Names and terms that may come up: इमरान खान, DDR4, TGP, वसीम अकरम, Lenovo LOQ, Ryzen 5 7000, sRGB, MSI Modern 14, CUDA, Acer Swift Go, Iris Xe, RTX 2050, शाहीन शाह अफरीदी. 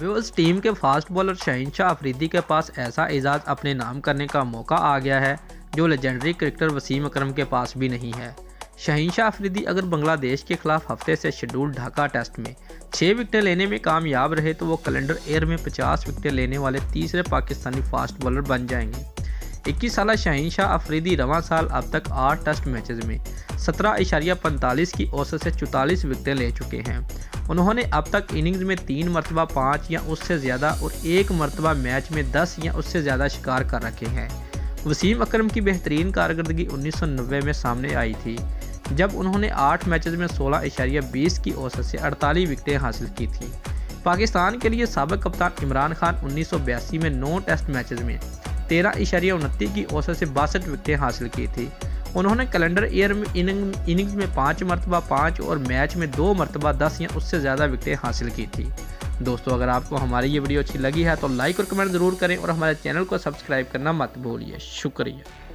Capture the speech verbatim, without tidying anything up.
Viewers, team के fast bowler शाहीन शाह अफरीदी के पास ऐसा एजाज़ अपने नाम करने का मौका आ गया है जो लेजेंडरी क्रिकेटर वसीम अकरम के पास भी नहीं है। शाहीन शाह अफरीदी अगर बांग्लादेश के खिलाफ हफ्ते से शेड्यूल ढाका टेस्ट में छः विकेटें लेने में कामयाब रहे तो वो कैलेंडर ईयर में पचास विकेटें लेने वाले तीसरे पाकिस्तानी फास्ट बॉलर बन जाएंगे। इक्कीस साल शाहीन शाह अफरीदी रवां साल अब तक आठ टेस्ट मैचेस में सत्रह इशारिया पैंतालीस की औसत से चौतालीस विकेटें ले चुके हैं। उन्होंने अब तक इनिंग्स में तीन मरतबा पाँच या उससे ज़्यादा और एक मरतबा मैच में दस या उससे ज़्यादा शिकार कर रखे हैं। वसीम अकरम की बेहतरीन कारकर्दगी उन्नीस सौ नब्बे में सामने आई थी जब उन्होंने आठ मैचेस में सोलह इशारिया बीस की औसत से अड़तालीस विकेटें हासिल की थी। पाकिस्तान के लिए साबिक कप्तान इमरान खान उन्नीस सौ बयासी में नौ टेस्ट मैचेस में तेरह इशारिया उनतीस की औसत से बासठ विकेटें हासिल की थी। उन्होंने कैलेंडर ईयर में इनिंग इनिंग्स में पाँच मरतबा पाँच और मैच में दो मरतबा दस या उससे ज़्यादा विकेटें हासिल की थी। दोस्तों, अगर आपको हमारी ये वीडियो अच्छी लगी है तो लाइक और कमेंट ज़रूर करें और हमारे चैनल को सब्सक्राइब करना मत भूलिए। शुक्रिया।